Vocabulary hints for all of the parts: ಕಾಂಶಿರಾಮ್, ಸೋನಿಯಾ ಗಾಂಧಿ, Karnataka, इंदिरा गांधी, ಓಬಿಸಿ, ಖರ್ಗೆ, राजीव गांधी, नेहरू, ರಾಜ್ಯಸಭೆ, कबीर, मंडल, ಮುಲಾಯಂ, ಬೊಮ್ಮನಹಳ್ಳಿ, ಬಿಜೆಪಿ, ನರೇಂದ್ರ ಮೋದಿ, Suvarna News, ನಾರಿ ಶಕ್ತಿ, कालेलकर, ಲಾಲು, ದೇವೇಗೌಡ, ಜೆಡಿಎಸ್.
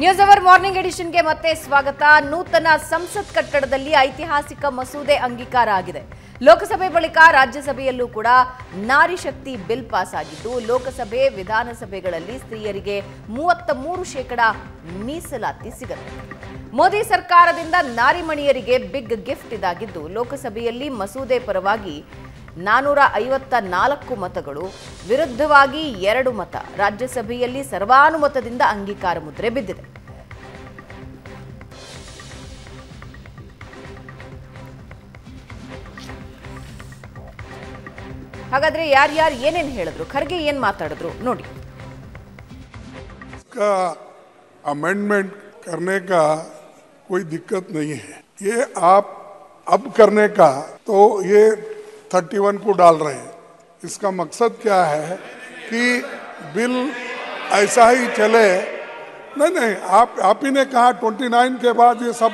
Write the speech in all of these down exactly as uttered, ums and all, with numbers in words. News hour morning edition ಗೆ ಮತ್ತೆ ಸ್ವಾಗತ. ನೂತನ ಸಂಸತ್ ಕಟ್ಟಡದಲ್ಲಿ ಐತಿಹಾಸಿಕ ಮಸೂದೆ ಅಂಗೀಕಾರ ಆಗಿದೆ. ಲೋಕಸಭೆ ಬಳಿಕ ರಾಜ್ಯಸಭೆಯಲ್ಲೂ ಕೂಡ ನಾರಿ ಶಕ್ತಿ ಬಿಲ್ ಪಾಸ್ ಆಗಿದ್ದು, ಲೋಕಸಭೆ ವಿಧಾನಸಭೆಗಳಲ್ಲಿ ಸ್ತ್ರೀಯರಿಗೆ ಮೂವತ್ತ ಮೂರು ಶೇಕಡಾ ಮೀಸಲಾತಿ ಸಿಗುತ್ತೆ. ಮೋದಿ ಸರ್ಕಾರದಿಂದ ನಾರಿಮಣಿಯರಿಗೆ ಬಿಗ್ ಗಿಫ್ಟ್ ಇದಾಗಿದ್ದು, ಲೋಕಸಭೆಯಲ್ಲಿ ಮಸೂದೆ ಪರವಾಗಿ ನಾನೂರ ಐವತ್ತ ನಾಲ್ಕು ಮತಗಳು, ವಿರುದ್ಧವಾಗಿ ಎರಡು ಮತ. ರಾಜ್ಯಸಭೆಯಲ್ಲಿ ಸರ್ವಾನುಮತದಿಂದ ಅಂಗೀಕಾರ ಮುದ್ರೆ ಬಿದ್ದಿದೆ. ಹಾಗಾದ್ರೆ ಯಾರ್ಯಾರು ಏನೇನು ಹೇಳಿದ್ರು, ಖರ್ಗೆ ಏನ್ ಮಾತಾಡಿದ್ರು ನೋಡಿ. ಅಮೆಂಡ್ಮೆಂಟ್ करने का कोई दिक्कत नहीं है, ये आप अब करने का तो ये इकतीस को डाल रहे हैं. इसका मकसद क्या है कि बिल ऐसा ही चले. नहीं नहीं, आप आप ही ने कहा उनतीस के बाद ये सब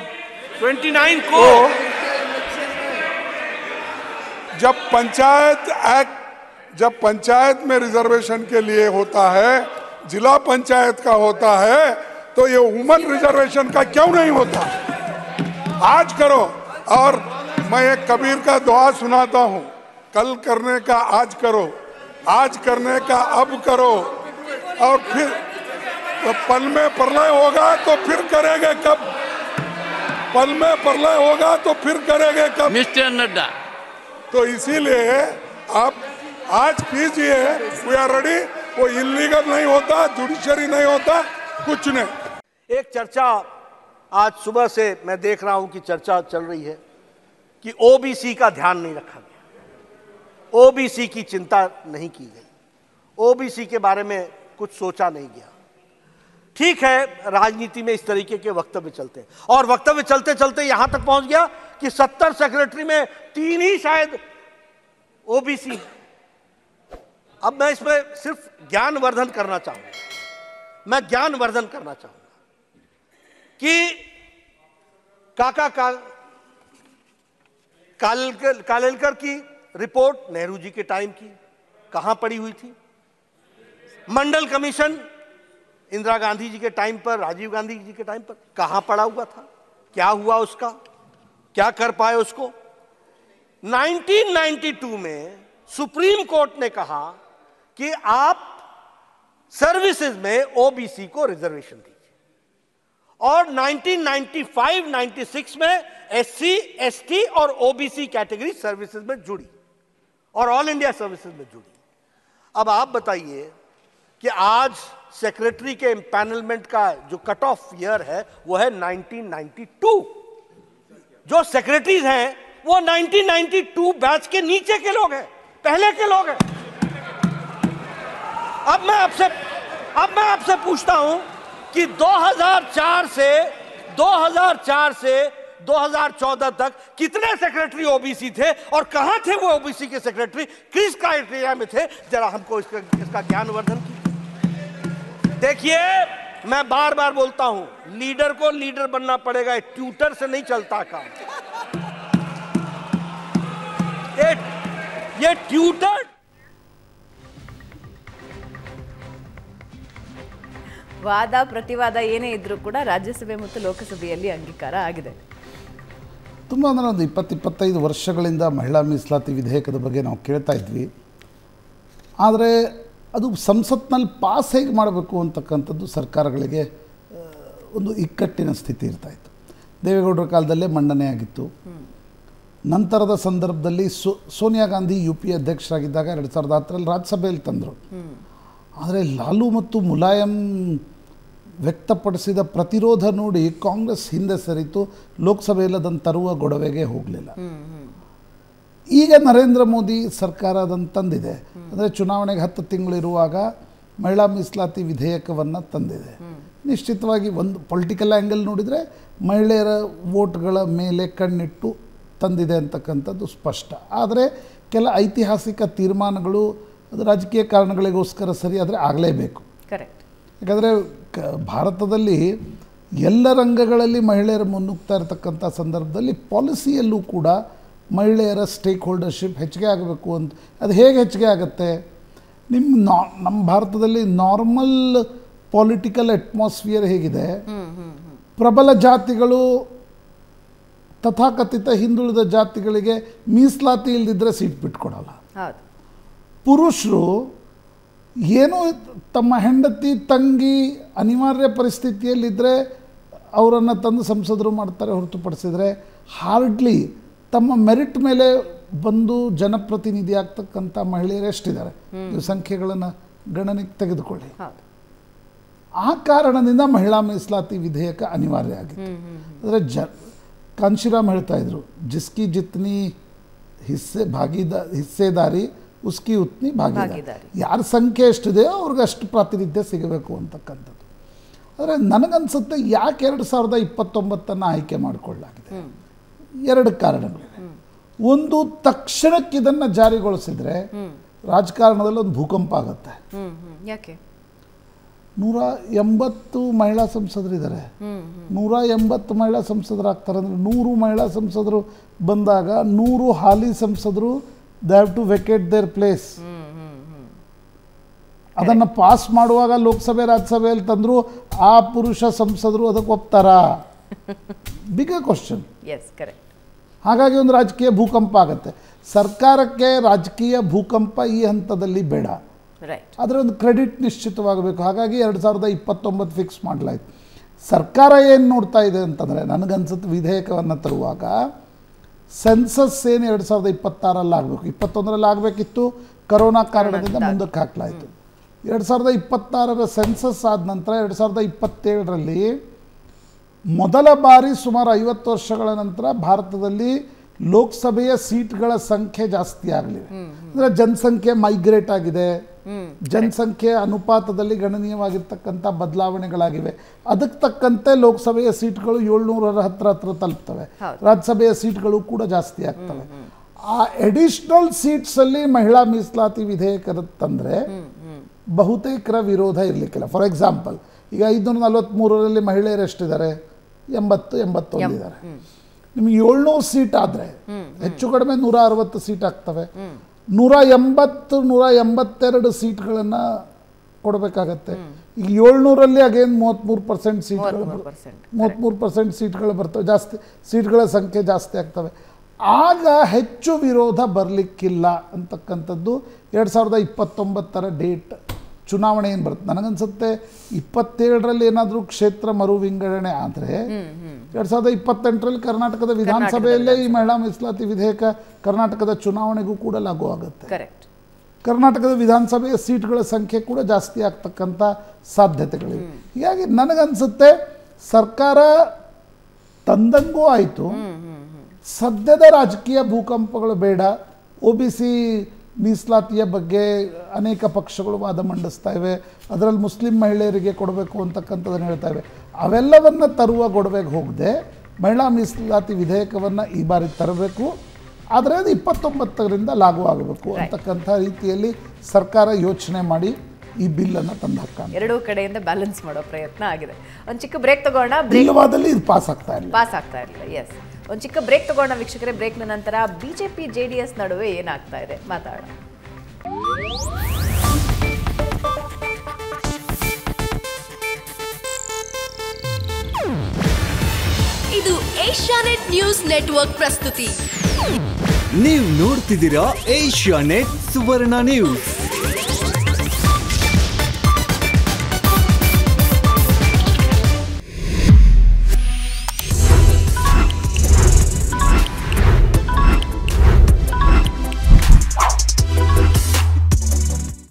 उनतीस को तो, जब पंचायत एक्ट जब पंचायत में रिजर्वेशन के लिए होता है, जिला पंचायत का होता है, तो ये वुमन रिजर्वेशन का क्यों नहीं होता? आज करो. और मैं एक कबीर का दुआ सुनाता हूँ, कल करने का आज करो, आज करने का अब करो, और फिर तो पल में प्रलय होगा तो फिर करेंगे कब, पल में प्रलय होगा तो फिर करेंगे कब. मिस्टर नड्डा, तो इसीलिए आप आज कीजिए. We are ready. वो इलीगल नहीं होता, जुडिशरी नहीं होता, कुछ नहीं. एक चर्चा आज सुबह से मैं देख रहा हूं कि चर्चा चल रही है कि ओबीसी का ध्यान नहीं रखा गया, ओबीसी की चिंता नहीं की गई, ओबीसी के बारे में कुछ सोचा नहीं गया. ठीक है, राजनीति में इस तरीके के वक्तव्य चलते हैं, और वक्तव्य चलते चलते यहां तक पहुंच गया कि सत्तर सेक्रेटरी में तीन ही शायद ओबीसी. अब मैं इसमें सिर्फ ज्ञानवर्धन करना चाहूंगा, मैं ज्ञानवर्धन करना चाहूंगा कि काका का कालेलकर कालेलकर की रिपोर्ट नेहरू जी के टाइम की कहां पड़ी हुई थी. मंडल कमीशन इंदिरा गांधी जी के टाइम पर, राजीव गांधी जी के टाइम पर कहां पड़ा हुआ था, क्या हुआ उसका, क्या कर पाए उसको. उन्नीस सौ बानवे में सुप्रीम कोर्ट ने कहा कि आप सर्विसेज में ओबीसी को रिजर्वेशन दी, और उन्नीस सौ पचानवे छियानवे में एससी, एसटी और ओबीसी कैटेगरी सर्विसेज में जुड़ी, और ऑल इंडिया सर्विसेज में जुड़ी. अब आप बताइए कि आज सेक्रेटरी के एम्पैनलमेंट का जो कट ऑफ ईयर है वो है उन्नीस सौ बानवे. जो सेक्रेटरीज हैं वो उन्नीस सौ बानवे बैच के नीचे के लोग हैं, पहले के लोग हैं. अब मैं आपसे अब मैं आपसे पूछता हूं कि दो हज़ार चार से दो हज़ार चार से दो हज़ार चौदह तक कितने सेक्रेटरी ओबीसी थे, और कहां थे वो ओबीसी के सेक्रेटरी, किस क्राइटेरिया में थे. जरा हमको इसका इसका ज्ञानवर्धन कीजिए. देखिए, मैं बार बार बोलता हूं, लीडर को लीडर बनना पड़ेगा, ट्यूटर से नहीं चलता काम. ये, ये ट्यूटर. ವಾದ ಪ್ರತಿವಾದ ಏನೇ ಇದ್ರೂ ಕೂಡ ರಾಜ್ಯಸಭೆ ಮತ್ತು ಲೋಕಸಭೆಯಲ್ಲಿ ಅಂಗೀಕಾರ ಆಗಿದೆ. ತುಂಬ ಅಂದರೆ ಒಂದು ಇಪ್ಪತ್ತು ಇಪ್ಪತ್ತೈದು ವರ್ಷಗಳಿಂದ ಮಹಿಳಾ ಮೀಸಲಾತಿ ವಿಧೇಯಕದ ಬಗ್ಗೆ ನಾವು ಕೇಳ್ತಾ ಇದ್ವಿ, ಆದರೆ ಅದು ಸಂಸತ್ನಲ್ಲಿ ಪಾಸ್ ಹೇಗೆ ಮಾಡಬೇಕು ಅಂತಕ್ಕಂಥದ್ದು ಸರ್ಕಾರಗಳಿಗೆ ಒಂದು ಇಕ್ಕಟ್ಟಿನ ಸ್ಥಿತಿ ಇರ್ತಾಯಿತ್ತು. ದೇವೇಗೌಡರ ಕಾಲದಲ್ಲೇ ಮಂಡನೆ ಆಗಿತ್ತು. ನಂತರದ ಸಂದರ್ಭದಲ್ಲಿ ಸೋ ಸೋನಿಯಾ ಗಾಂಧಿ ಯು ಪಿ ಅಧ್ಯಕ್ಷರಾಗಿದ್ದಾಗ ಎರಡು ಸಾವಿರದ ಹತ್ತರಲ್ಲಿ ರಾಜ್ಯಸಭೆಯಲ್ಲಿ ತಂದರು. ಆದರೆ ಲಾಲು ಮತ್ತು ಮುಲಾಯಂ ವ್ಯಕ್ತಪಡಿಸಿದ ಪ್ರತಿರೋಧ ನೋಡಿ ಕಾಂಗ್ರೆಸ್ ಹಿಂದೆ ಸರಿತು, ಲೋಕಸಭೆಯಲ್ಲಿ ಅದನ್ನು ತರುವ ಗೊಡವೆಗೆ ಹೋಗಲಿಲ್ಲ. ಈಗ ನರೇಂದ್ರ ಮೋದಿ ಸರ್ಕಾರ ಅದನ್ನು ತಂದಿದೆ. ಅಂದರೆ ಚುನಾವಣೆಗೆ ಹತ್ತು ತಿಂಗಳಿರುವಾಗ ಮಹಿಳಾ ಮೀಸಲಾತಿ ವಿಧೇಯಕವನ್ನು ತಂದಿದೆ. ನಿಶ್ಚಿತವಾಗಿ ಒಂದು ಪೊಲಿಟಿಕಲ್ ಆ್ಯಂಗಲ್ ನೋಡಿದರೆ ಮಹಿಳೆಯರ ವೋಟ್ಗಳ ಮೇಲೆ ಕಣ್ಣಿಟ್ಟು ತಂದಿದೆ ಅಂತಕ್ಕಂಥದ್ದು ಸ್ಪಷ್ಟ. ಆದರೆ ಕೆಲ ಐತಿಹಾಸಿಕ ತೀರ್ಮಾನಗಳು ಅದು ರಾಜಕೀಯ ಕಾರಣಗಳಿಗೋಸ್ಕರ ಸರಿ, ಆದರೆ ಆಗಲೇಬೇಕು. ಕರೆಕ್ಟ್. ಯಾಕಂದರೆ ಭಾರತದಲ್ಲಿ ಎಲ್ಲ ರಂಗಗಳಲ್ಲಿ ಮಹಿಳೆಯರು ಮುನ್ನುಗ್ತಾ ಇರತಕ್ಕಂಥ ಸಂದರ್ಭದಲ್ಲಿ ಪಾಲಿಸಿಯಲ್ಲೂ ಕೂಡ ಮಹಿಳೆಯರ ಸ್ಟೇಕ್ ಹೋಲ್ಡರ್ಶಿಪ್ ಹೆಚ್ಚಿಗೆ ಆಗಬೇಕು ಅಂತ. ಅದು ಹೇಗೆ ಹೆಚ್ಚಿಗೆ ಆಗುತ್ತೆ? ನಿಮ್ಮ ನಮ್ಮ ಭಾರತದಲ್ಲಿ ನಾರ್ಮಲ್ पॉलिटिकल एटमॉस्फियर हेगिदे प्रबल जातिगळु तथाकथित हिंदुळिद जातिगळिगे मीसलाति इल्लदिद्रे सीट बिट्कोडल्ल हौदु पुरुषरु ಏನು ತಮ್ಮ ಹೆಂಡತಿ ತಂಗಿ ಅನಿವಾರ್ಯ ಪರಿಸ್ಥಿತಿಯಲ್ಲಿ ಇದ್ದರೆ ಅವರನ್ನು ತಂದು ಸಂಸದರು ಮಾಡ್ತಾರೆ ಹೊರತುಪಡಿಸಿದರೆ ಹಾರ್ಡ್ಲಿ ತಮ್ಮ ಮೆರಿಟ್ ಮೇಲೆ ಬಂದು ಜನಪ್ರತಿನಿಧಿ ಆಗತಕ್ಕಂತ ಮಹಿಳೆಯರು ಎಷ್ಟಿದ್ದಾರೆ ಈ ಸಂಖ್ಯೆಗಳನ್ನು ಗಣನೆಗೆ ತೆಗೆದುಕೊಳ್ಳಿ ಆ ಕಾರಣದಿಂದ ಮಹಿಳಾ ಮೀಸಲಾತಿ ವಿಧೇಯಕ ಅನಿವಾರ್ಯ ಆಗಿತ್ತು ಅಂದ್ರೆ ಕಾಂಶಿರಾಮ್ ಹೇಳ್ತಾ ಇದ್ರು जिसकी जितनी हिस्से भागीदार हिस्सेदारी उसकी उतनी भागीदारी यार संख्ये एष्टिदे अवरिगष्टु प्रातिनिध्य सिगबेकु अंतक्कंतद्दु आदरे ನನಗೆ ಅನ್ಸುತ್ತೆ ಯಾಕೆ ಎರಡು ಸಾವಿರದ ಇಪ್ಪತ್ತೊಂಬತ್ತು ಅನ್ನು ಆಯ್ಕೆ ಮಾಡಿಕೊಳ್ಳಲಾಗಿದೆ ಎರಡು ಕಾರಣಗಳಿವೆ ಒಂದು ತಕ್ಷಣಕ್ಕೆ ಇದನ್ನ ಜಾರಿಗೊಳಿಸಿದ್ರೆ ರಾಜಕಾರಣದಲ್ಲಿ ಒಂದು ಭೂಕಂಪ ಆಗುತ್ತೆ ಯಾಕೆ ನೂರ ಎಂಬತ್ತು ಮಹಿಳಾ ಸಂಸದರು ಇದ್ದಾರೆ ನೂರ ಎಂಬತ್ತು ಮಹಿಳಾ ಸಂಸದರು ಆಗ್ತಾರೆ ಅಂದ್ರೆ ನೂರು ಮಹಿಳಾ ಸಂಸದರು ಬಂದಾಗ ನೂರು ಹಾಲಿ ಸಂಸದರು they have to vacate their place ಅದನ್ನ ಪಾಸ್ ಮಾಡುವಾಗ ಲೋಕಸಭೆ ರಾಜ್ಯಸಭೆಯಲ್ಲಿ ತಂದ್ರು ಆ ಪುರುಷ ಸಂಸದರು ಅದಕ್ಕೆ ಒಪ್ತಾರಾ big question yes correct ಹಾಗಾಗಿ ಒಂದು ರಾಜಕೀಯ ಭೂಕಂಪ ಆಗುತ್ತೆ ಸರ್ಕಾರಕ್ಕೆ ರಾಜಕೀಯ ಭೂಕಂಪ ಈ ಹಂತದಲ್ಲಿ ಬೇಡ ರೈಟ್ ಅದರ ಒಂದು ಕ್ರೆಡಿಟ್ ನಿಶ್ಚಿತವಾಗಬೇಕು ಹಾಗಾಗಿ ಎರಡು ಸಾವಿರದ ಇಪ್ಪತ್ತೊಂಬತ್ತು ಫಿಕ್ಸ್ ಮಾಡಲಾಯಿತು ಸರ್ಕಾರ ಏನು ನೋಡ್ತಾ ಇದೆ ಅಂತಂದ್ರೆ ನನಗೆ ಅನ್ಸುತ್ತೆ ವಿಧೇಯಕವನ್ನ ತರುವಾಗ ಸೆನ್ಸಸ್ ಏನು ಎರಡು ಸಾವಿರದ ಇಪ್ಪತ್ತಾರು ಅಲ್ಲಿ ಆಗಬೇಕು ಇಪ್ಪತ್ತೊಂದು ರಲ್ಲಿ ಆಗಬೇಕಿತ್ತು ಕೊರೋನಾ ಕಾರಣದಿಂದ ಮುಂದಕ್ಕೆ ಹಾಕಲಾಯಿತು ಎರಡು ಸಾವಿರದ ಇಪ್ಪತ್ತಾರು ರ ಸೆನ್ಸಸ್ ಆದ ನಂತರ ಎರಡು ಸಾವಿರದ ಇಪ್ಪತ್ತೇಳು ರಲ್ಲಿ ಮೊದಲ ಬಾರಿ ಸುಮಾರು ಐವತ್ತು ವರ್ಷಗಳ ನಂತರ ಭಾರತದಲ್ಲಿ ಲೋಕಸಭೆಯ ಸೀಟ್ಗಳ ಸಂಖ್ಯೆ ಜಾಸ್ತಿ ಆಗಲಿದೆ ಅಂದ್ರೆ ಜನಸಂಖ್ಯೆ ಮೈಗ್ರೇಟ್ ಆಗಿದೆ ಜನಸಂಖ್ಯೆ ಅನುಪಾತದಲ್ಲಿ ಗಣನೀಯವಾಗಿರತಕ್ಕಂತ ಬದಲಾವಣೆಗಳಾಗಿವೆ ಅದಕ್ಕೆ ತಕ್ಕಂತೆ ಲೋಕಸಭೆಯ ಸೀಟ್ಗಳು ಏಳುನೂರ ಹತ್ರ ಹತ್ರ ತಲುಪುತ್ತವೆ ರಾಜ್ಯಸಭೆಯ ಸೀಟ್ಗಳು ಕೂಡ ಜಾಸ್ತಿ ಆಗ್ತವೆ ಆ ಅಡಿಷನಲ್ ಸೀಟ್ಸ್ ಅಲ್ಲಿ ಮಹಿಳಾ ಮೀಸಲಾತಿ ವಿಧೇಯಕ ತಂದ್ರೆ ಬಹುತೇಕರ ವಿರೋಧ ಇರಲಿಕ್ಕಿಲ್ಲ ಫಾರ್ ಎಕ್ಸಾಂಪಲ್ ಈಗ ಐನೂರ ನಲವತ್ತಮೂರು ರಲ್ಲಿ ಮಹಿಳೆಯರು ಎಷ್ಟಿದ್ದಾರೆ ಎಂಬತ್ತು ಎಂಬತ್ತೊಂದು ಇದ್ದಾರೆ ನಿಮಗೆ ಏಳುನೂರು ಸೀಟ್ ಆದ್ರೆ ಹೆಚ್ಚು ಕಡಿಮೆ ನೂರ ಅರವತ್ತು ಸೀಟ್ ಆಗ್ತವೆ ನೂರ ಎಂಬತ್ತು ನೂರ ಎಂಬತ್ತೆರಡು ಸೀಟ್ಗಳನ್ನು ಕೊಡಬೇಕಾಗುತ್ತೆ ಈಗ ಏಳುನೂರಲ್ಲಿ ಅಗೇನ್ ಮೂವತ್ತಮೂರು ಪರ್ಸೆಂಟ್ ಸೀಟ್ಗಳು ಮೂವತ್ತಮೂರು ಪರ್ಸೆಂಟ್ ಸೀಟ್ಗಳು ಬರ್ತವೆ ಜಾಸ್ತಿ ಸೀಟ್ಗಳ ಸಂಖ್ಯೆ ಜಾಸ್ತಿ ಆಗ್ತವೆ ಆಗ ಹೆಚ್ಚು ವಿರೋಧ ಬರಲಿಕ್ಕಿಲ್ಲ ಅಂತಕ್ಕಂಥದ್ದು ಎರಡು ಸಾವಿರದ ಇಪ್ಪತ್ತೊಂಬತ್ತರ ಡೇಟ್ ಚುನಾವಣೆ ಏನು ಬರುತ್ತೆ ನನಗನ್ಸುತ್ತೆ ಇಪ್ಪತ್ತೇಳರಲ್ಲಿ ಏನಾದರೂ ಕ್ಷೇತ್ರ ಮರು ವಿಂಗಡಣೆ ಆದರೆ ಎರಡು ಸಾವಿರದ ಇಪ್ಪತ್ತೆಂಟರಲ್ಲಿ ಕರ್ನಾಟಕದ ವಿಧಾನಸಭೆಯಲ್ಲೇ ಈ ಮಹಿಳಾ ಮೀಸಲಾತಿ ವಿಧೇಯಕ ಕರ್ನಾಟಕದ ಚುನಾವಣೆಗೂ ಕೂಡ ಲಾಗೂ ಆಗುತ್ತೆ ಕರೆಕ್ಟ್ ಕರ್ನಾಟಕದ ವಿಧಾನಸಭೆಯ ಸೀಟ್ಗಳ ಸಂಖ್ಯೆ ಕೂಡ ಜಾಸ್ತಿ ಆಗ್ತಕ್ಕಂಥ ಸಾಧ್ಯತೆಗಳಿವೆ ಹೀಗಾಗಿ ನನಗನ್ಸುತ್ತೆ ಸರ್ಕಾರ ತಂದಂಗೂ ಆಯಿತು ಸದ್ಯದ ರಾಜಕೀಯ ಭೂಕಂಪಗಳು ಬೇಡ ಒ ಬಿ ಸಿ ಮೀಸಲಾತಿಯ ಬಗ್ಗೆ ಅನೇಕ ಪಕ್ಷಗಳು ವಾದ ಮಂಡಿಸ್ತಾ ಇವೆ ಅದರಲ್ಲಿ ಮುಸ್ಲಿಂ ಮಹಿಳೆಯರಿಗೆ ಕೊಡಬೇಕು ಅಂತಕ್ಕಂಥದ್ದನ್ನು ಹೇಳ್ತಾ ಇವೆ ಅವೆಲ್ಲವನ್ನು ತರುವ ಗೊಡವೆಗೆ ಹೋಗದೆ ಮಹಿಳಾ ಮೀಸಲಾತಿ ವಿಧೇಯಕವನ್ನು ಈ ಬಾರಿ ತರಬೇಕು ಆದರೆ ಅದು ಇಪ್ಪತ್ತೊಂಬತ್ತರಿಂದ ಲಾಗೂ ಆಗಬೇಕು ಅಂತಕ್ಕಂಥ ರೀತಿಯಲ್ಲಿ ಸರ್ಕಾರ ಯೋಚನೆ ಮಾಡಿ ಈ ಬಿಲ್ಲನ್ನು ತಂದು ಹಾಕಿ ಎರಡೂ ಕಡೆಯಿಂದ ಬ್ಯಾಲೆನ್ಸ್ ಮಾಡೋ ಪ್ರಯತ್ನ ಆಗಿದೆ ಒಂದು ಚಿಕ್ಕ ಬ್ರೇಕ್ ತಗೋಣ ಬ್ರೇಕ್ವಾದಲ್ಲಿ ಇದು ಪಾಸ್ ಆಗ್ತಾ ಇಲ್ಲ ಪಾಸ್ ಆಗ್ತಾ ಇಲ್ಲ ಎಸ್ ಒಂದು ಚಿಕ್ಕ ಬ್ರೇಕ್ ತಗೋಣ ವೀಕ್ಷಕರೇ ಬ್ರೇಕ್ನ ನಂತರ ಬಿಜೆಪಿ ಜೆಡಿಎಸ್ ನಡುವೆ ಏನಾಗ್ತಾ ಇದೆ ಮಾತಾಡೋಣ ಇದು ಏಷ್ಯಾನೆಟ್ ನ್ಯೂಸ್ ನೆಟ್ವರ್ಕ್ ಪ್ರಸ್ತುತಿ ನೀವು ನೋಡ್ತಿದ್ದೀರಾ ಏಷ್ಯಾನೆಟ್ ಸುವರ್ಣ ನ್ಯೂಸ್